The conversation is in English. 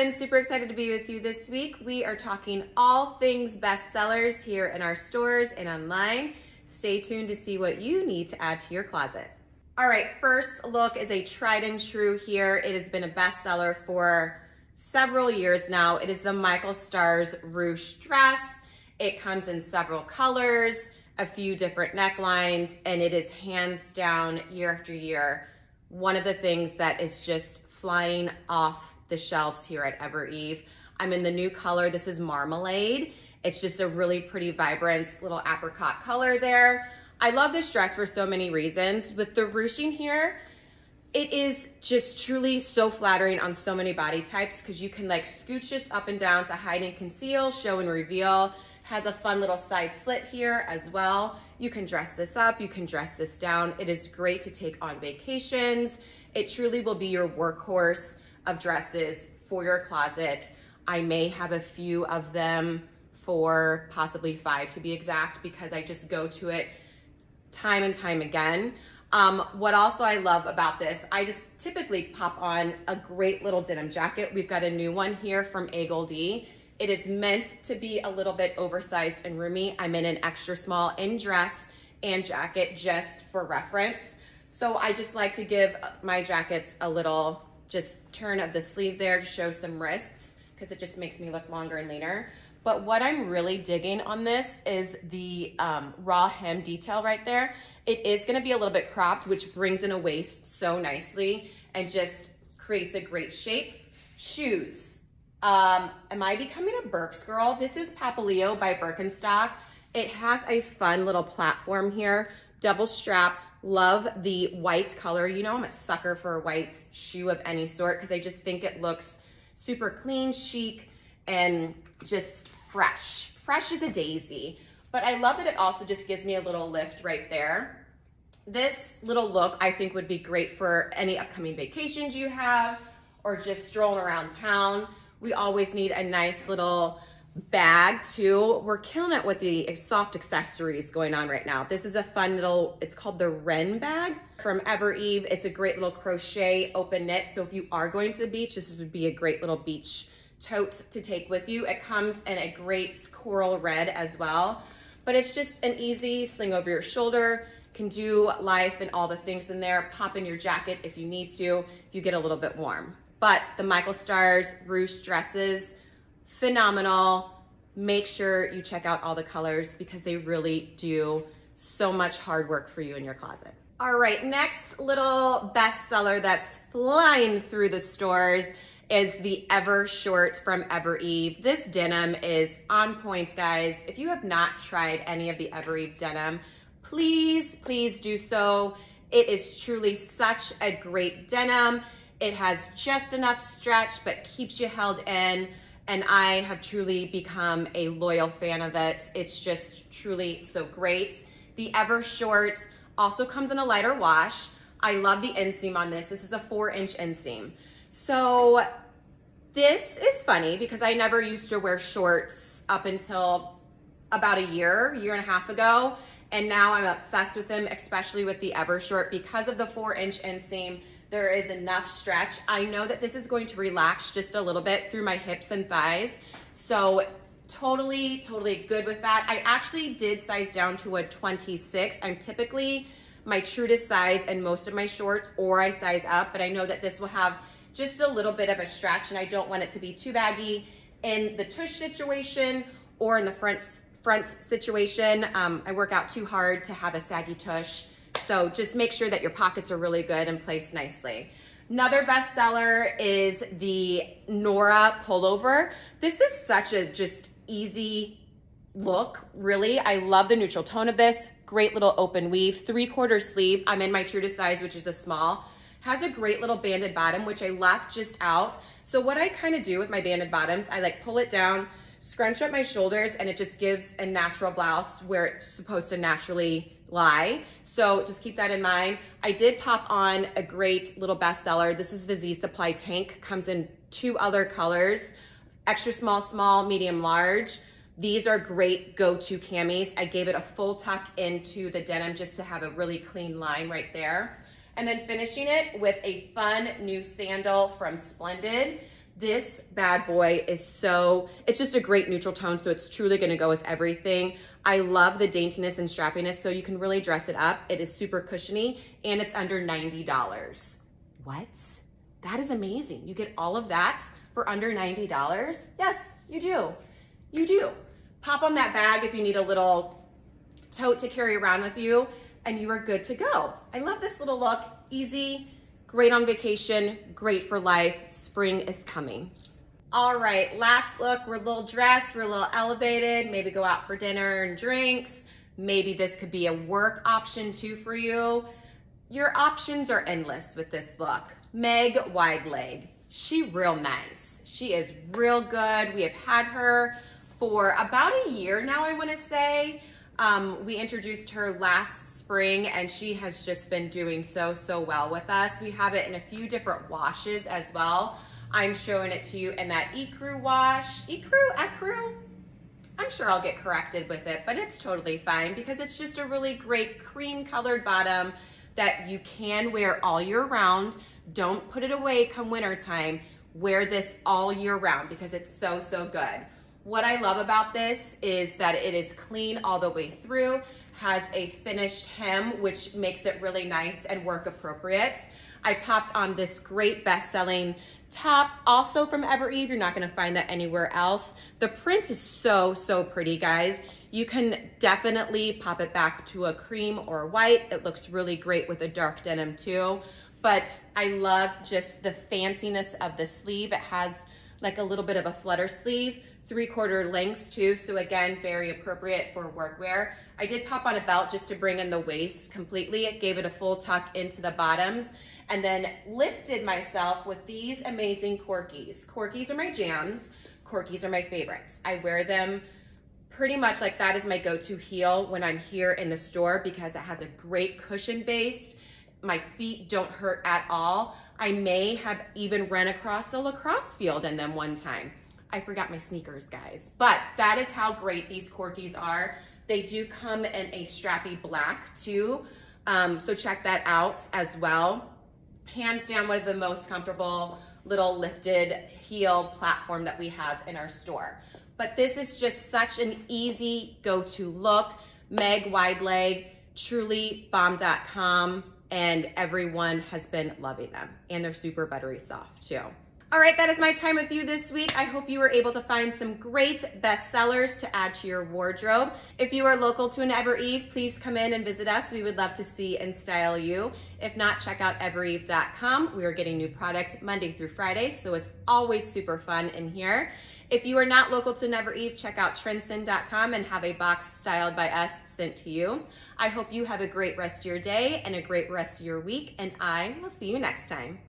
friends, super excited to be with you this week. We are talking all things bestsellers here in our stores and online. Stay tuned to see what you need to add to your closet. All right, first look is a tried and true here. It has been a bestseller for several years now. It is the Michael Stars ruche dress. It comes in several colors, a few different necklines, and it is hands down year after year one of the things that is just flying off the shelves here at Ever Eve. I'm in the new color. This is Marmalade. It's just a really pretty, vibrant little apricot color there. I love this dress for so many reasons. With the ruching here, it is just truly so flattering on so many body types because you can like scooch this up and down to hide and conceal, show and reveal. Has a fun little side slit here as well. You can dress this up, you can dress this down. It is great to take on vacations. It truly will be your workhorse of dresses for your closet. I may have a few of them, for possibly 5 to be exact, because I just go to it time and time again. What also I love about this, I just typically pop on a great little denim jacket. We've got a new one here from Agolde. It is meant to be a little bit oversized and roomy. I'm in an extra small in dress and jacket just for reference. So I just like to give my jackets a little just turn of the sleeve there to show some wrists because it just makes me look longer and leaner. But what I'm really digging on this is the raw hem detail right there. It is gonna be a little bit cropped, which brings in a waist so nicely and just creates a great shape. Shoes. Am I becoming a Birks girl? This is Papillio by Birkenstock. It has a fun little platform here, double strap. Love the white color. You know I'm a sucker for a white shoe of any sort because I just think it looks super clean, chic, and just fresh. Fresh as a daisy. But I love that it also just gives me a little lift right there. This little look I think would be great for any upcoming vacations you have or just strolling around town. We always need a nice little bag too. We're killing it with the soft accessories going on right now. This is a fun little, it's called the Wren bag from Ever Eve. It's a great little crochet open knit. So if you are going to the beach, this would be a great little beach tote to take with you. It comes in a great coral red as well, but it's just an easy sling over your shoulder, can do life and all the things in there. Pop in your jacket if you need to, if you get a little bit warm. But the Michael Stars ruche dresses, phenomenal. Make sure you check out all the colors because they really do so much hard work for you in your closet. All right, next little bestseller that's flying through the stores is the Ever Short from Ever Eve. This denim is on point, guys. If you have not tried any of the Ever Eve denim, please, please do so. It is truly such a great denim. It has just enough stretch, but keeps you held in. And I have truly become a loyal fan of it. It's just truly so great. The Ever Short also comes in a lighter wash. I love the inseam on this. This is a 4-inch inseam. So this is funny because I never used to wear shorts up until about a year and a half ago. And now I'm obsessed with them, especially with the Ever Short because of the 4-inch inseam. There is enough stretch. I know that this is going to relax just a little bit through my hips and thighs. So totally, totally good with that. I actually did size down to a 26. I'm typically my true to size in most of my shorts, or I size up, but I know that this will have just a little bit of a stretch and I don't want it to be too baggy in the tush situation or in the front situation. I work out too hard to have a saggy tush. So just make sure that your pockets are really good and placed nicely. Another bestseller is the Nora pullover. This is such a just easy look, really. I love the neutral tone of this. Great little open weave, 3/4 sleeve. I'm in my true to size, which is a small. Has a great little banded bottom, which I left just out. So what I kind of do with my banded bottoms, I like pull it down, scrunch up my shoulders, and it just gives a natural blouse where it's supposed to naturally lie. So just keep that in mind. I did pop on a great little bestseller. This is the Z Supply tank. Comes in 2 other colors, extra small, small, medium, large. These are great go-to camis. I gave it a full tuck into the denim just to have a really clean line right there. And then finishing it with a fun new sandal from Splendid. This bad boy is so, it's just a great neutral tone, so it's truly gonna go with everything. I love the daintiness and strappiness, so you can really dress it up. It is super cushiony, and it's under $90. What? That is amazing. You get all of that for under $90? Yes, you do. You do. Pop on that bag if you need a little tote to carry around with you, and you are good to go. I love this little look. Easy. Great on vacation, great for life. Spring is coming. All right, last look, we're a little dressed, we're a little elevated, maybe go out for dinner and drinks. Maybe this could be a work option too for you. Your options are endless with this look. Meg Wide Leg, she real nice. She is real good. We have had her for about a year now, I wanna say. We introduced her last spring, and she has just been doing so well with us. We have it in a few different washes as well. I'm showing it to you in that ecru wash. Ecru? I'm sure I'll get corrected with it, but it's totally fine because it's just a really great cream colored bottom that you can wear all year round. Don't put it away come winter time. Wear this all year round because it's so good. What I love about this is that it is clean all the way through, has a finished hem, which makes it really nice and work appropriate. I popped on this great best-selling top, also from Ever Eve. You're not gonna find that anywhere else. The print is so pretty, guys. You can definitely pop it back to a cream or a white. It looks really great with a dark denim too. But I love just the fanciness of the sleeve. It has like a little bit of a flutter sleeve. 3/4 lengths too, so again, very appropriate for workwear. I did pop on a belt just to bring in the waist completely. It gave it a full tuck into the bottoms, and then lifted myself with these amazing Corkys. Corkys are my jams. Corkys are my favorites. I wear them pretty much like that is my go-to heel when I'm here in the store because it has a great cushion base. My feet don't hurt at all. I may have even run across a lacrosse field in them one time. I forgot my sneakers, guys, but that is how great these Corkys are. They do come in a strappy black too, so check that out as well. Hands down, one of the most comfortable little lifted heel platform that we have in our store. But this is just such an easy go-to look. Meg Wide Leg, truly bomb.com, and everyone has been loving them, and they're super buttery soft too. All right, that is my time with you this week. I hope you were able to find some great bestsellers to add to your wardrobe. If you are local to an Ever Eve, please come in and visit us. We would love to see and style you. If not, check out evereve.com. We are getting new product Monday through Friday, so it's always super fun in here. If you are not local to Ever Eve, check out trendsend.com and have a box styled by us sent to you. I hope you have a great rest of your day and a great rest of your week, and I will see you next time.